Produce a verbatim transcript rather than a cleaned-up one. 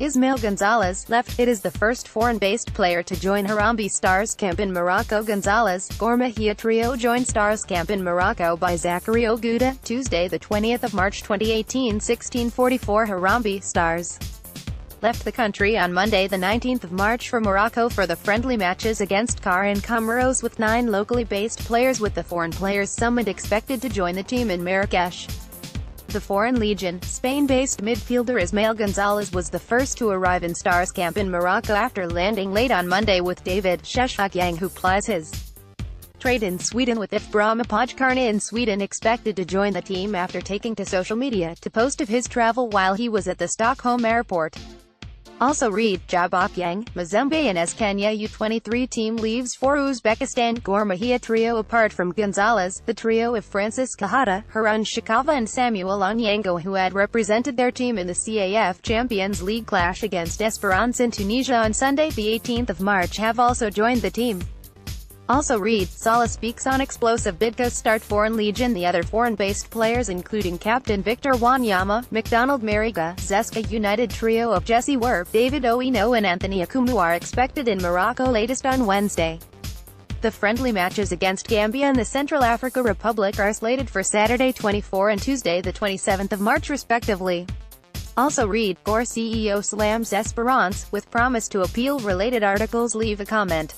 Ismael Gonzalez left. It is the first foreign-based player to join Harambee Stars camp in Morocco. Gonzalez, Gor Mahia trio joined Stars camp in Morocco by Zachary Oguda, Tuesday the twentieth of March twenty eighteen. sixteen forty-four Harambee Stars left the country on Monday the nineteenth of March for Morocco for the friendly matches against C A R and Comoros, with nine locally based players, with the foreign players summoned expected to join the team in Marrakesh. The Foreign Legion, Spain-based midfielder Ismael Gonzalez was the first to arrive in Stars camp in Morocco after landing late on Monday with David Sheshakyang, who plies his trade in Sweden, with I F Brommapojkarna in Sweden expected to join the team after taking to social media to post of his travel while he was at the Stockholm airport. Also read, Jabap Yang, Mazembe and Eskenya U twenty-three team leaves for Uzbekistan. Gor Mahia trio. Apart from Gonzalez, the trio of Francis Kahata, Harun Shikava and Samuel Onyango, who had represented their team in the C A F Champions League clash against Esperance in Tunisia on Sunday the eighteenth of March, have also joined the team. Also read, Sala speaks on explosive bid to start Foreign Legion. The other foreign-based players, including captain Victor Wanyama, McDonald Mariga, Zeska United trio of Jesse Werff, David Oino and Anthony Okumu, are expected in Morocco latest on Wednesday. The friendly matches against Gambia and the Central Africa Republic are slated for Saturday the twenty-fourth and Tuesday the twenty-seventh of March respectively. Also read, Gor C E O slams Esperance, with promise to appeal. Related articles. Leave a comment.